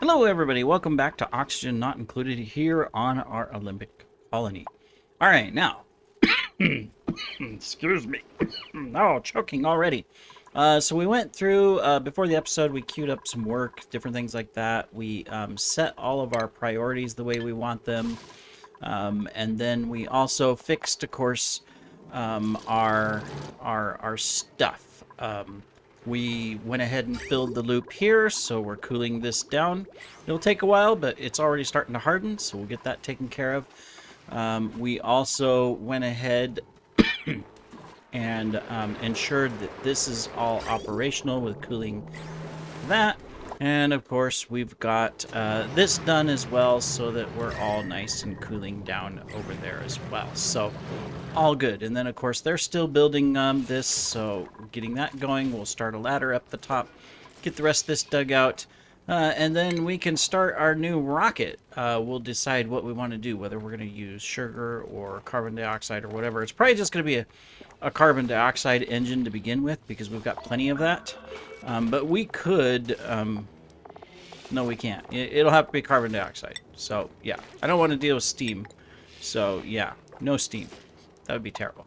Hello everybody, welcome back to Oxygen Not Included here on our Olympic colony. Alright, now, excuse me, oh, choking already. So we went through, before the episode, we queued up some work, different things like that. We set all of our priorities the way we want them, and then we also fixed, of course, our stuff. We went ahead and filled the loop here, so we're cooling this down. It'll take a while, but it's already starting to harden, so we'll get that taken care of. We also went ahead and ensured that this is all operational with cooling that. And of course, we've got this done as well, so that we're all nice and cooling down over there as well. So, all good. And then, of course, they're still building this, so getting that going. We'll start a ladder up the top, get the rest of this dug out, and then we can start our new rocket. We'll decide what we want to do, whether we're going to use sugar or carbon dioxide or whatever. It's probably just going to be a carbon dioxide engine to begin with, because we've got plenty of that. But we could, no, we can't. It'll have to be carbon dioxide. So, yeah. I don't want to deal with steam. So, yeah. No steam. That would be terrible.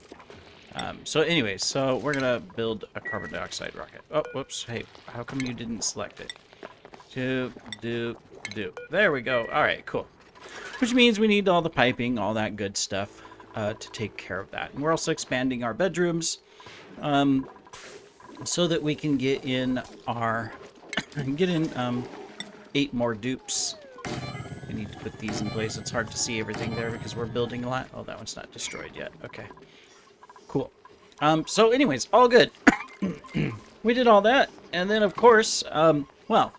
So, anyways. So, we're going to build a carbon dioxide rocket. Oh, whoops. Hey, how come you didn't select it? Doop, doop, doop. There we go. Alright, cool. Which means we need all the piping, all that good stuff, to take care of that. And we're also expanding our bedrooms, so that we can get in our eight more dupes. We need to put these in place. It's hard to see everything there because we're building a lot. Oh, that one's not destroyed yet. Okay, cool. So anyways, all good. We did all that, and then of course, well,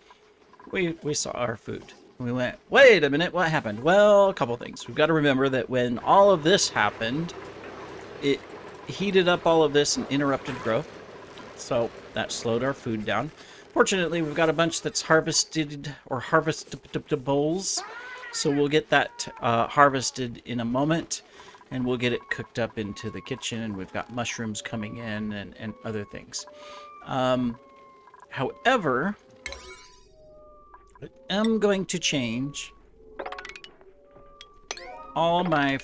we saw our food. We went, wait a minute, what happened? Well, a couple things. We've got to remember that when all of this happened, it heated up all of this and interrupted growth. So that slowed our food down. Fortunately, we've got a bunch that's harvested or harvestables, so we'll get that harvested in a moment, and we'll get it cooked up into the kitchen, and we've got mushrooms coming in and other things. However, I am going to change all my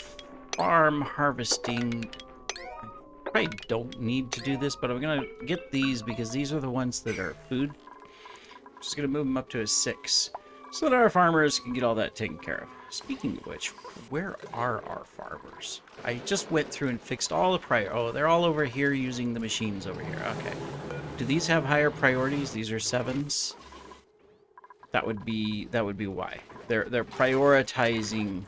farm harvesting. I don't need to do this, but I'm going to get these because these are the ones that are food. I'm just going to move them up to a 6 so that our farmers can get all that taken care of. Speaking of which, where are our farmers? I just went through and fixed all the prior. Oh, they're all over here using the machines over here. Okay. Do these have higher priorities? These are 7s. That would be why. They're prioritizing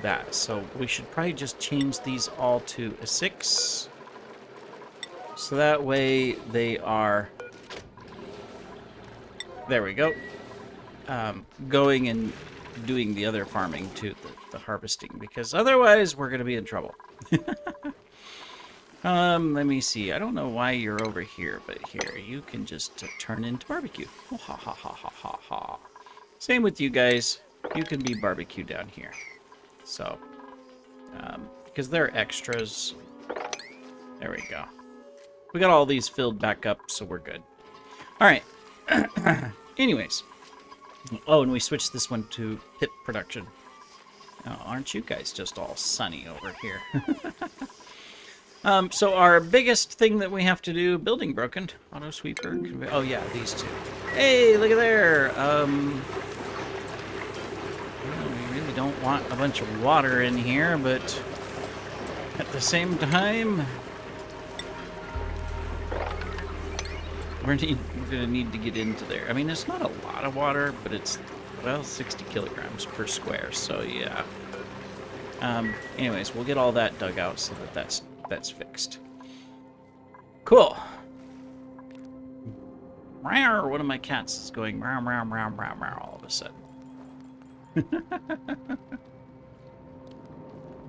that, so we should probably just change these all to a 6, so that way they are, there we go, going and doing the other farming to the harvesting, because otherwise we're going to be in trouble. Let me see, I don't know why you're over here, but here, you can just turn into barbecue. Oh, ha, ha, ha, ha, ha, ha. Same with you guys, you can be barbecue down here. So, because they're extras. There we go. We got all these filled back up, so we're good. Alright. Anyways. Oh, and we switched this one to hip production. Oh, aren't you guys just all sunny over here? So our biggest thing that we have to do, building broken. Auto sweeper. Oh, yeah, these two. Hey, look at there! Don't want a bunch of water in here, but at the same time, we're gonna need to get into there. I mean, it's not a lot of water, but it's, well, 60 kilograms per square, so yeah. Anyways, we'll get all that dug out so that that's fixed. Cool. Rawr, one of my cats is going rawr, rawr, rawr, rawr, rawr all of a sudden.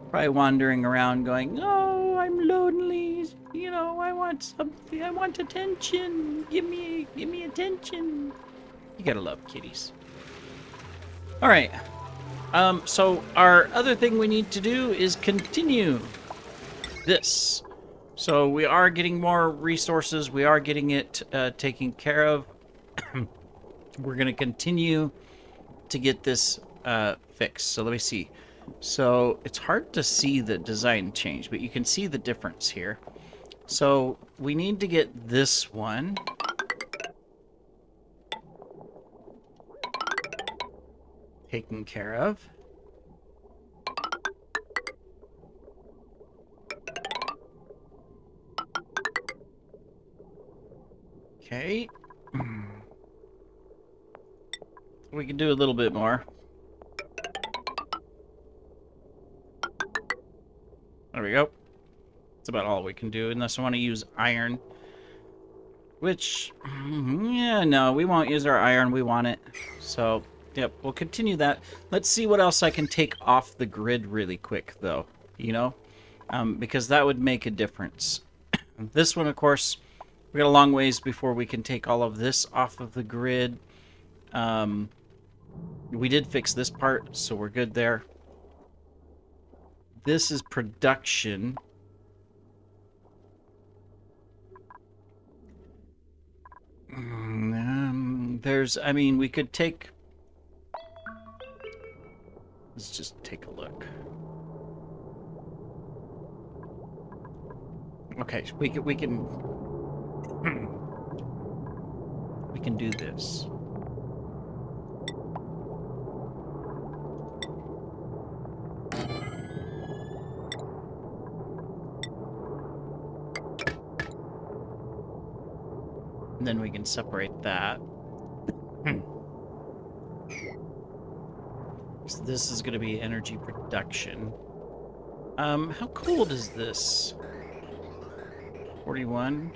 Probably wandering around going, oh, I'm lonely, you know, I want something, I want attention, give me attention. You gotta love kitties. Alright, so our other thing we need to do is continue this. So we are getting more resources, we are getting it taken care of. we're going to continue to get this fixed. So let me see. So it's hard to see the design change, but you can see the difference here. So we need to get this one. Taken care of. Okay. We can do a little bit more. There we go. That's about all we can do, unless I want to use iron. Which, yeah, no, we won't use our iron. We want it. So, yep, we'll continue that. Let's see what else I can take off the grid really quick, though. You know? Because that would make a difference. This one, of course, we got a long ways before we can take all of this off of the grid. We did fix this part, so we're good there. This is production. I mean, we could take... Let's just take a look. Okay, we can do this. And then we can separate that. So this is going to be energy production. How cold is this? 41.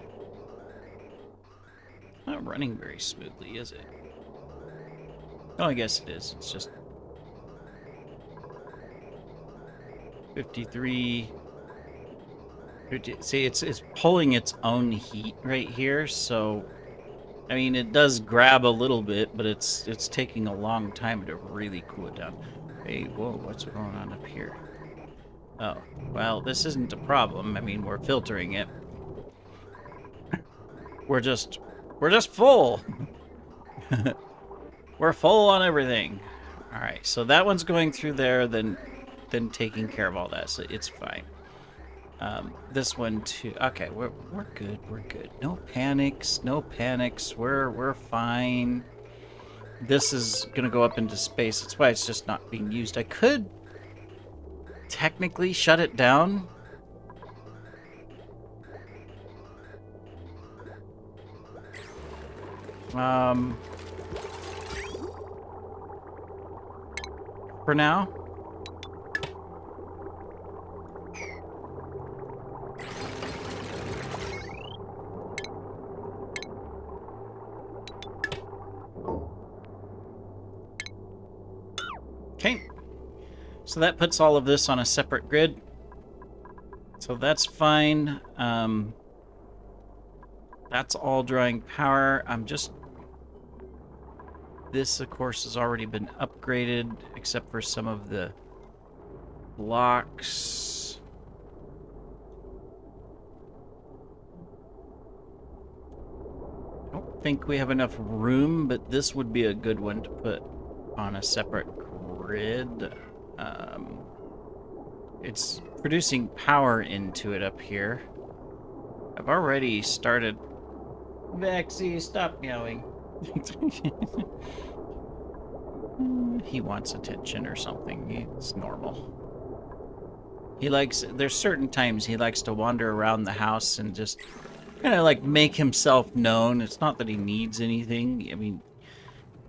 Not running very smoothly, is it? Oh, I guess it is. It's just 53. 50, see, it's pulling its own heat right here, so I mean, it does grab a little bit, but it's taking a long time to really cool it down. Hey, whoa, what's going on up here? Oh, well, this isn't a problem. I mean, we're filtering it. We're just full. We're full on everything. All right, so that one's going through there, then taking care of all that, so it's fine. This one too. Okay, we're good. We're good. No panics. No panics. We're fine. This is gonna go up into space. That's why it's just not being used. I could technically shut it down. For now. So that puts all of this on a separate grid. So that's fine. That's all drawing power. I'm just... This, of course, has already been upgraded, except for some of the blocks. I don't think we have enough room, but this would be a good one to put on a separate grid. It's producing power into it up here. I've already started... Vexy, stop meowing. He wants attention or something. It's normal. He likes... There's certain times he likes to wander around the house and just kind of like make himself known. It's not that he needs anything. I mean...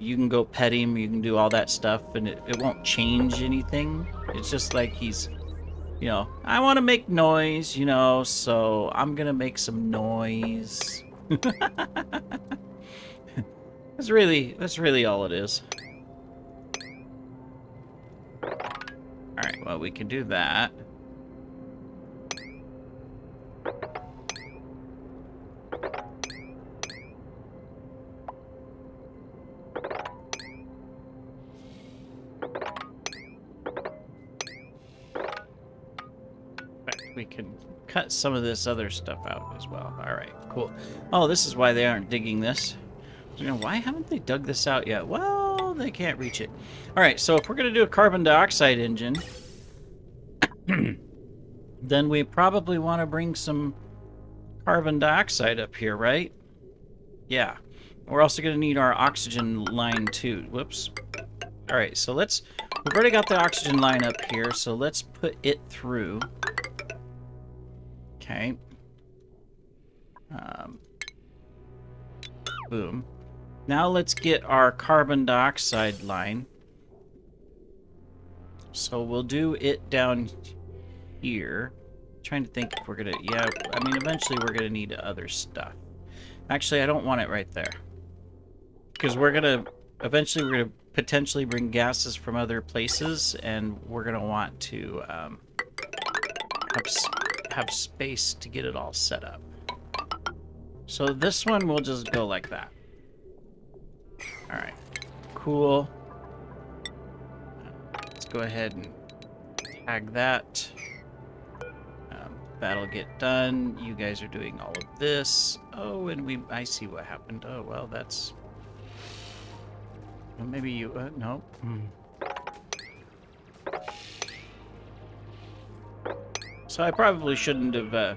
You can go pet him, you can do all that stuff, and it won't change anything. It's just like he's, you know, I want to make noise, you know, so I'm going to make some noise. That's really all it is. All right, well, we can do that. Cut some of this other stuff out as well. All right, cool. Oh, this is why they aren't digging this. You know, why haven't they dug this out yet? Well, they can't reach it. All right, so if we're going to do a carbon dioxide engine, then we probably want to bring some carbon dioxide up here, right? Yeah. We're also going to need our oxygen line, too. Whoops. All right, so let's... We've already got the oxygen line up here, so let's put it through. Okay. Boom. Now let's get our carbon dioxide line. So we'll do it down here. I'm trying to think if we're going to... Yeah, I mean, eventually we're going to need other stuff. Actually, I don't want it right there. Because we're going to... Eventually, we're going to potentially bring gases from other places, and we're going to want to have space to get it all set up. So this one will just go like that. All right. Cool. Let's go ahead and tag that. That'll get done. You guys are doing all of this. Oh, and I see what happened. Oh, well, that's... Well, maybe you... no. So I probably shouldn't have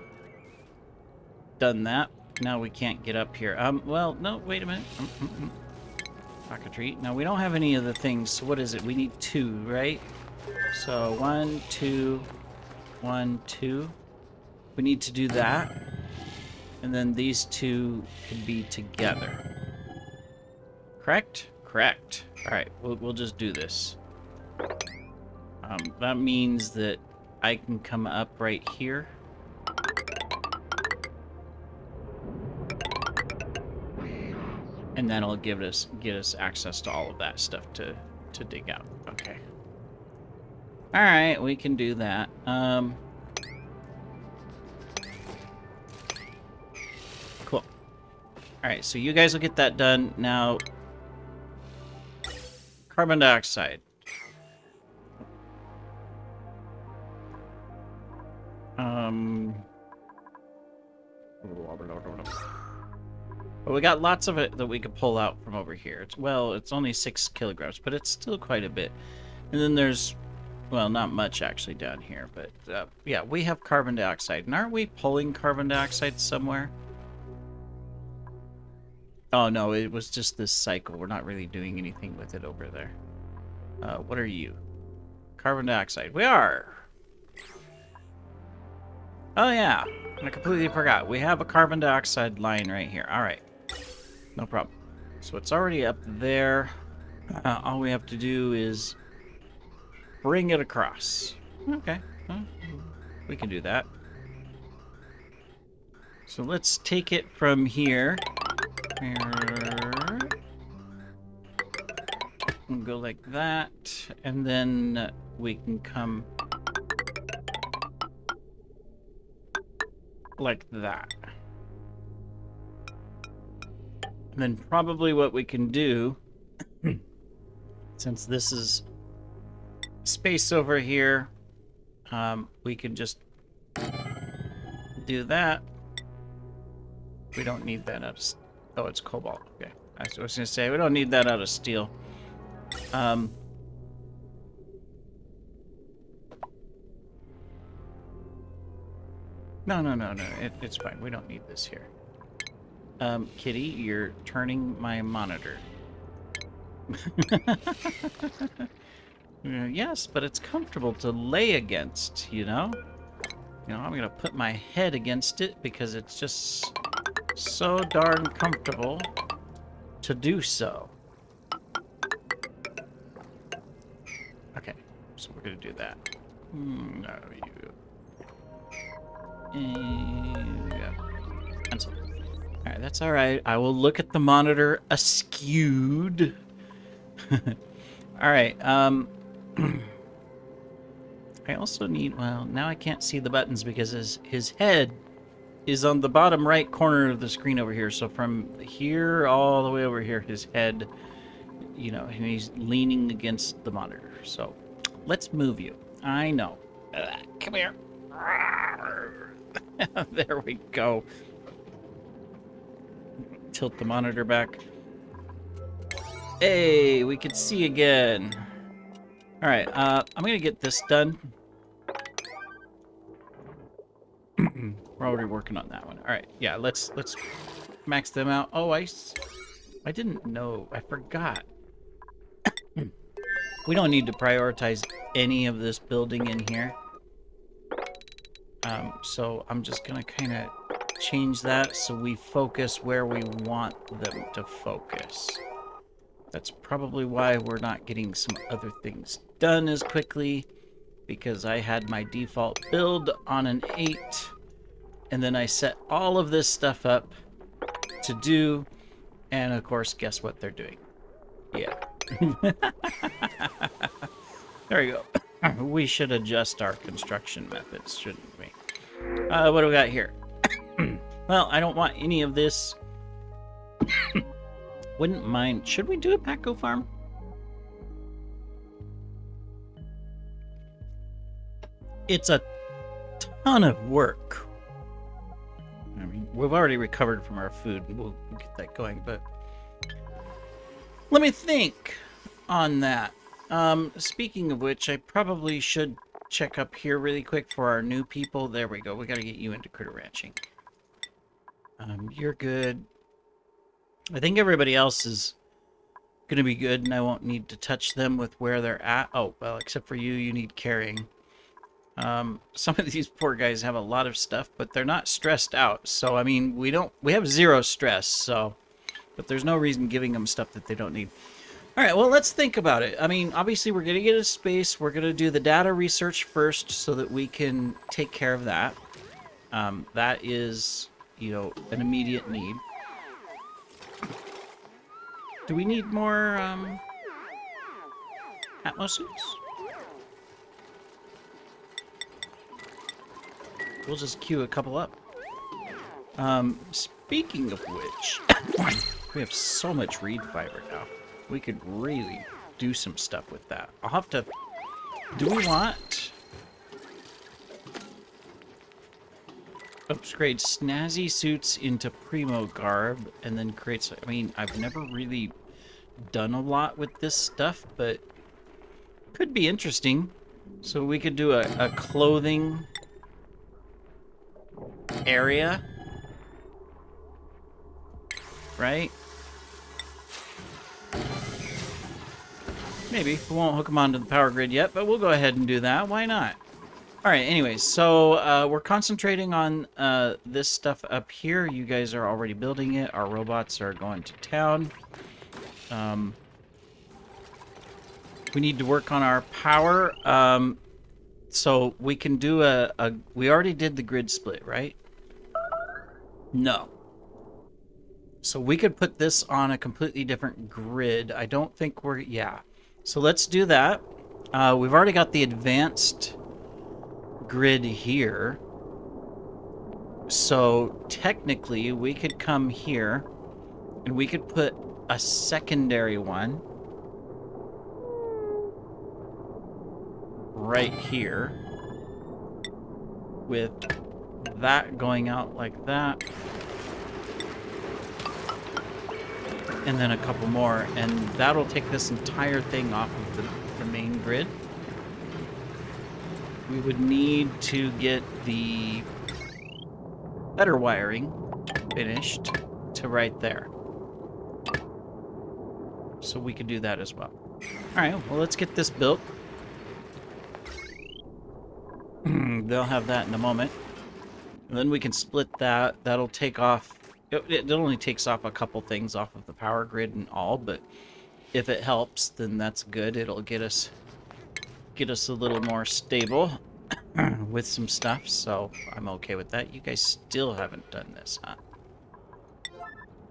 done that. Now we can't get up here. Well, no, wait a minute. Rocketry. Now, we don't have any of the things. So what is it? We need two, right? So one, two, one, two. We need to do that. And then these two could be together. Correct? Correct. Alright, we'll just do this. That means that I can come up right here. And that'll get us access to all of that stuff to dig out. Okay. Alright, we can do that. Cool. Alright, so you guys will get that done. Now... Carbon dioxide. Well, we got lots of it that we could pull out from over here. It's only 6 kilograms, but it's still quite a bit. And then there's, well, not much actually down here, but yeah, we have carbon dioxide. And aren't we pulling carbon dioxide somewhere? Oh, no, it was just this cycle. We're not really doing anything with it over there. What are you? Carbon dioxide. We are! Oh, yeah. I completely forgot. We have a carbon dioxide line right here. All right. No problem. So it's already up there. All we have to do is bring it across. Okay. We can do that. So let's take it from here. And go like that, and then we can come like that. And then probably what we can do, since this is space over here, we can just do that. We don't need that upstairs. Oh, it's cobalt. Okay. I was going to say, we don't need that out of steel. No. It's fine. We don't need this here. Kitty, you're turning my monitor. Yes, but it's comfortable to lay against, you know? I'm going to put my head against it because it's just... so darn comfortable to do so. Okay, so we're gonna do that. No, yeah. Cancel. All right, that's all right. I will look at the monitor askewed. All right. I also need. Well, now I can't see the buttons because his head is on the bottom right corner of the screen over here. So from here all the way over here, his head, and he's leaning against the monitor. So let's move you. I know. Come here. There we go. Tilt the monitor back. Hey, we can see again. All right, I'm gonna get this done. We're already working on that one. All right, yeah, let's max them out. Oh, I didn't know. I forgot. We don't need to prioritize any of this building in here. So I'm just gonna kind of change that so we focus where we want them to focus. That's probably why we're not getting some other things done as quickly, because I had my default build on an 8, and then I set all of this stuff up to do, and of course, guess what they're doing? Yeah. There we go. We should adjust our construction methods, shouldn't we? What do we got here? Well, I don't want any of this. Wouldn't mind. Should we do a Patco farm? It's a ton of work. I mean, we've already recovered from our food. We'll get that going, but let me think on that. Speaking of which, I probably should check up here really quick for our new people. There we go. We got to get you into critter ranching. You're good. I think everybody else is going to be good, and I won't need to touch them with where they're at. Oh, well, except for you. You need carrying. Some of these poor guys have a lot of stuff, but they're not stressed out. So, I mean, we have zero stress, so, but there's no reason giving them stuff that they don't need. All right, well, let's think about it. I mean, obviously, we're going to get a space. We're going to do the data research first so that we can take care of that. That is, you know, an immediate need. Do we need more Atmos suits? We'll just queue a couple up. Speaking of which, we have so much reed fiber now. We could really do some stuff with that. I'll have to... Do we want... upgrade snazzy suits into primo garb and then create... I mean, I've never really done a lot with this stuff, but... could be interesting. So we could do a clothing... area. Right? Maybe. We won't hook them onto the power grid yet, but we'll go ahead and do that. Why not? All right, anyways, so we're concentrating on this stuff up here. You guys are already building it. Our robots are going to town. We need to work on our power. So we can do we already did the grid split, right? No. So we could put this on a completely different grid. I don't think we're... Yeah. So let's do that. We've already got the advanced grid here. So technically we could come here and we could put a secondary one right here with that going out like that. And then a couple more, and that'll take this entire thing off of the main grid. We would need to get the better wiring finished to right there. So we could do that as well. Alright, well, let's get this built. They'll have that in a moment. And then we can split that. That'll take off. It only takes off a couple things off of the power grid and all, but if it helps, then that's good. It'll get us a little more stable with some stuff, so I'm okay with that. You guys still haven't done this, huh?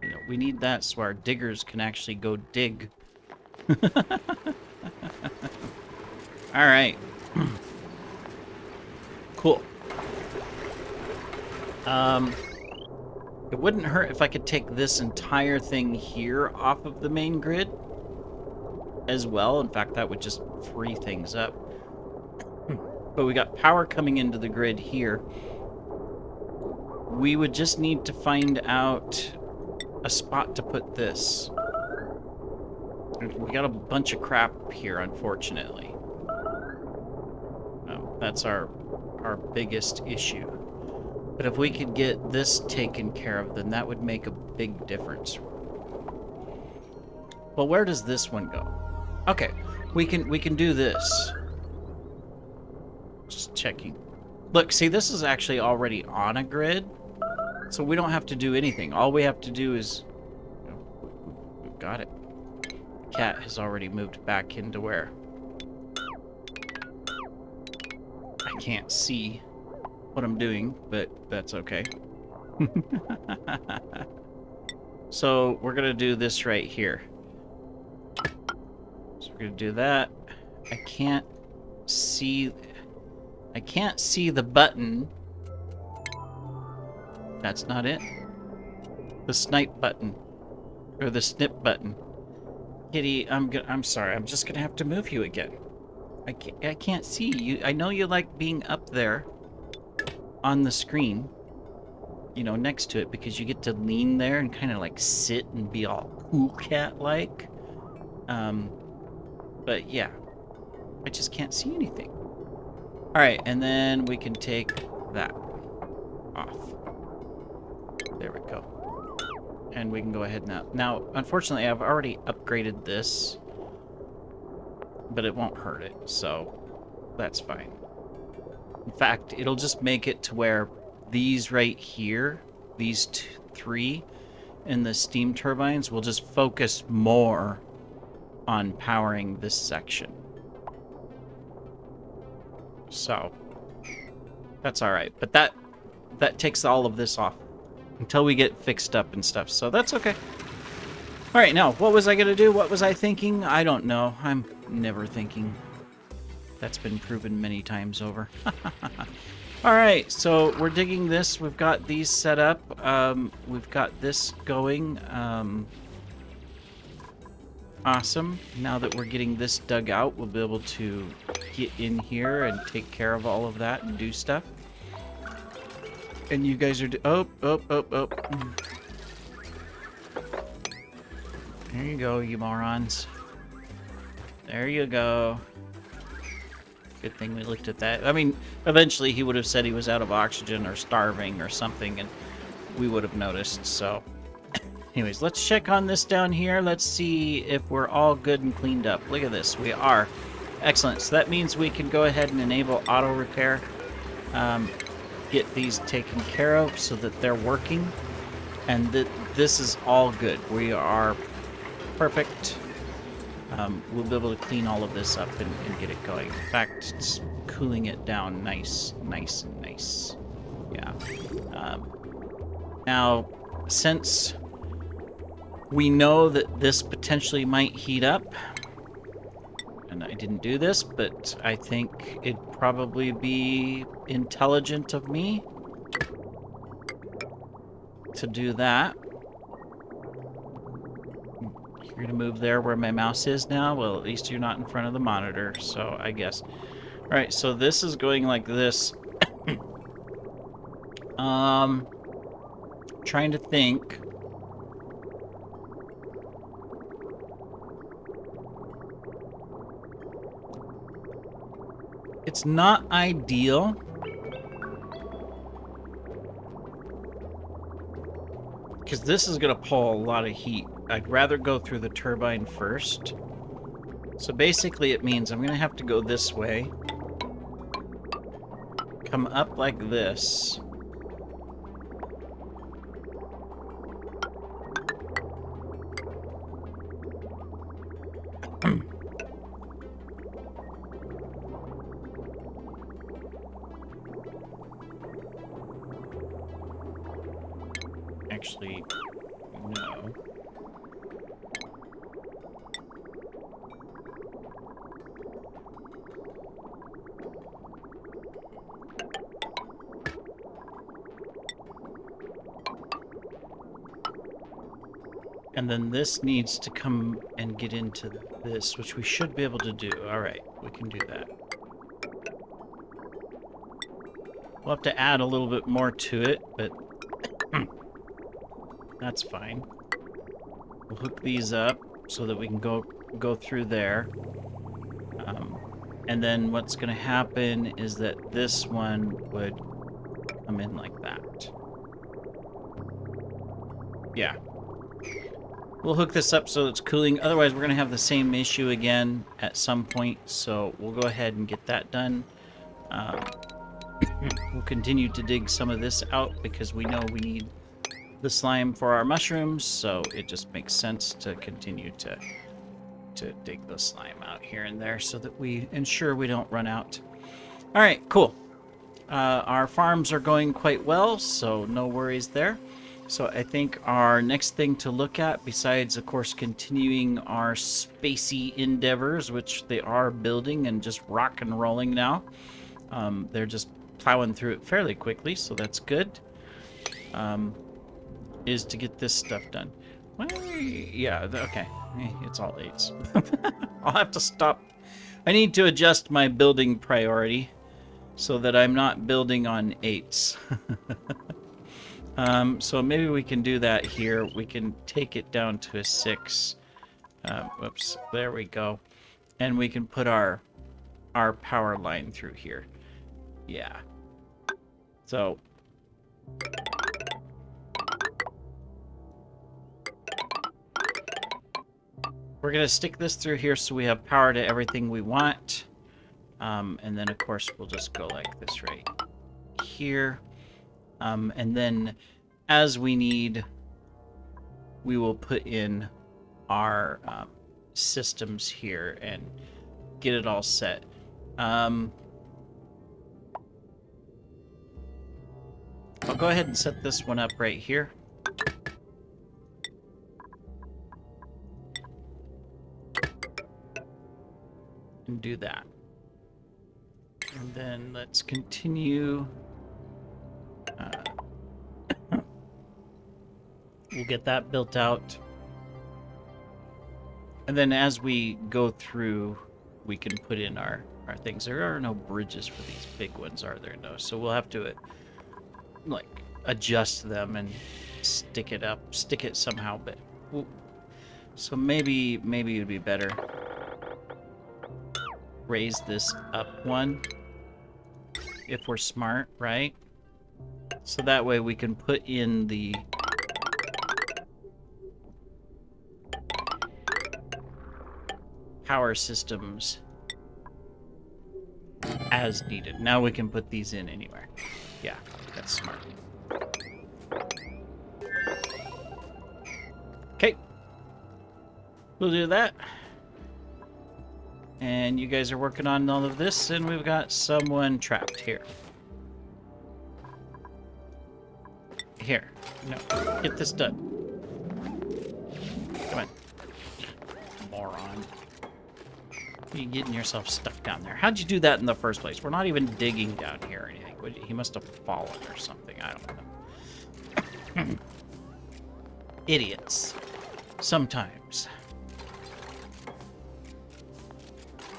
You know, we need that so our diggers can actually go dig. All right. Cool. It wouldn't hurt if I could take this entire thing here off of the main grid as well. In fact, that would just free things up. But we got power coming into the grid here. We would just need to find out a spot to put this. We got a bunch of crap here, unfortunately. That's our biggest issue. But if we could get this taken care of, then that would make a big difference. Well, where does this one go? Okay, we can do this. Just checking. Look, see, this is actually already on a grid, so we don't have to do anything. All we have to do is... we've got it. Cat has already moved back into where? I can't see what I'm doing, but that's okay. So we're gonna do this right here. So we're gonna do that. I can't see the button. That's not it. The snipe button or the snip button. Kitty, I'm sorry. I'm just gonna have to move you again. I can't see you. I know you like being up there on the screen, you know, next to it, because you get to lean there and kind of like sit and be all cool cat-like. But yeah, I just can't see anything. All right, and then we can take that off. There we go. And we can go ahead now. Now, unfortunately, I've already upgraded this, but it won't hurt it, so that's fine. In fact, it'll just make it to where these right here, these three and the steam turbines, will just focus more on powering this section. So that's all right, but that takes all of this off until we get fixed up and stuff, so that's okay. All right, now, what was I gonna do? What was I thinking? I don't know. I'm never thinking. That's been proven many times over. All right, so we're digging this. We've got these set up. We've got this going. Awesome. Now that we're getting this dug out, we'll be able to get in here and take care of all of that and do stuff. And you guys are... Oh. There you go, you morons. There you go. Good thing we looked at that. I mean, eventually he would have said he was out of oxygen or starving or something, and we would have noticed, so... Anyways, let's check on this down here. Let's see if we're all good and cleaned up. Look at this. We are. Excellent. So that means we can go ahead and enable auto repair. Get these taken care of so that they're working, and that this is all good. We are perfect. We'll be able to clean all of this up and get it going. In fact, it's cooling it down nice. Yeah. Now, since we know that this potentially might heat up, and I didn't do this, but I think it'd probably be intelligent of me to do that. You're gonna move there where my mouse is now? Well, at least you're not in front of the monitor, so I guess. All right, so this is going like this. Trying to think. It's not ideal. Because this is going to pull a lot of heat. I'd rather go through the turbine first. So basically it means I'm going to have to go this way. Come up like this. Actually, no. And then this needs to come and get into this, which we should be able to do. All right, we can do that. We'll have to add a little bit more to it, but... that's fine. We'll hook these up so that we can go go through there. And then what's going to happen is that this one would come in like that. Yeah. We'll hook this up so it's cooling. Otherwise, we're going to have the same issue again at some point. So we'll go ahead and get that done. We'll continue to dig some of this out because we know we need the slime for our mushrooms. So it just makes sense to continue to dig the slime out here and there so that we ensure we don't run out. All right, cool. Our farms are going quite well, so no worries there. So I think our next thing to look at, besides, of course, continuing our spacey endeavors, which they are building and just rock and rolling now. They're just plowing through it fairly quickly, so that's good. Is to get this stuff done. Well, yeah, okay. It's all 8s. I'll have to stop. I need to adjust my building priority so that I'm not building on 8s. So maybe we can do that here. We can take it down to a 6. Whoops, there we go. And we can put our power line through here. Yeah. So. We're going to stick this through here so we have power to everything we want. And then, of course, we'll just go like this right here. And then, as we need, we will put in our systems here and get it all set. I'll go ahead and set this one up right here. And do that. And then let's continue. We'll get that built out. And then as we go through, we can put in our things. There are no bridges for these big ones, are there? No. So we'll have to like adjust them and stick it somehow. But we'll, so maybe it'd be better. Raise this up one if we're smart, right? So that way we can put in the power systems as needed. Now we can put these in anywhere. Yeah, that's smart. Okay. We'll do that. And you guys are working on all of this, and we've got someone trapped here. Here. No. Get this done. Come on. Moron. What are you getting yourself stuck down there? How'd you do that in the first place? We're not even digging down here or anything. He must have fallen or something. I don't know. Idiots. Sometimes.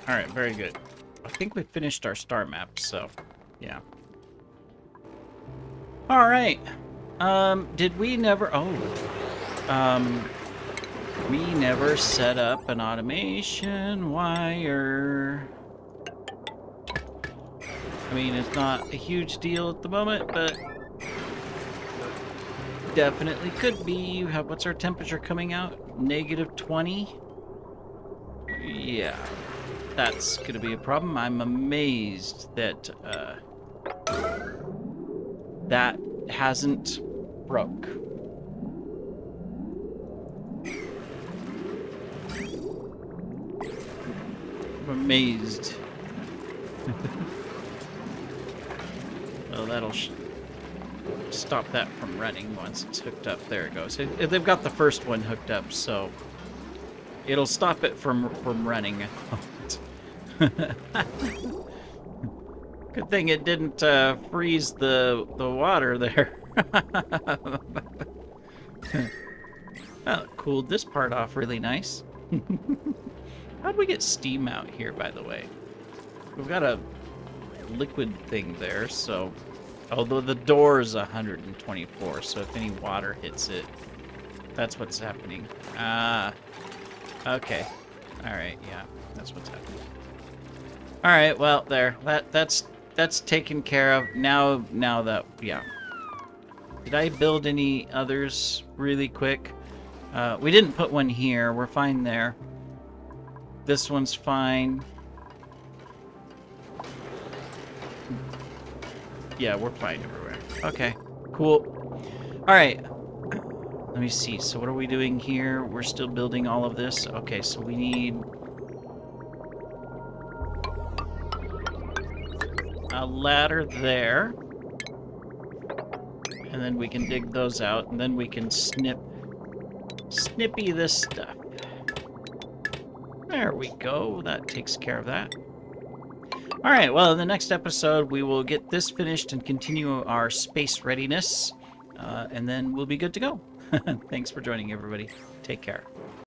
All right, very good. I think we finished our star map, so yeah. All right. Did we never? Oh, we never set up an automation wire. I mean, it's not a huge deal at the moment, but definitely could be. You have, what's our temperature coming out? -20. Yeah. That's going to be a problem. I'm amazed that that hasn't broke. I'm amazed. Well, that'll stop that from running once it's hooked up. There it goes. They've got the first one hooked up, so it'll stop it from running. Good thing it didn't freeze the water there. Well, it cooled this part off really nice. How'd we get steam out here, by the way? We've got a liquid thing there, so... Although the door is 124, so if any water hits it, that's what's happening. Ah, okay. Alright, yeah, that's what's happening. Alright, well, there. That's taken care of. Now that, yeah. Did I build any others really quick? We didn't put one here. We're fine there. This one's fine. Yeah, we're fine everywhere. Okay, cool. Alright. Let me see. So what are we doing here? We're still building all of this. Okay, so we need a ladder there. And then we can dig those out. And then we can snippy this stuff. There we go. That takes care of that. Alright, well, in the next episode, we will get this finished and continue our space readiness. And then we'll be good to go. Thanks for joining, everybody. Take care.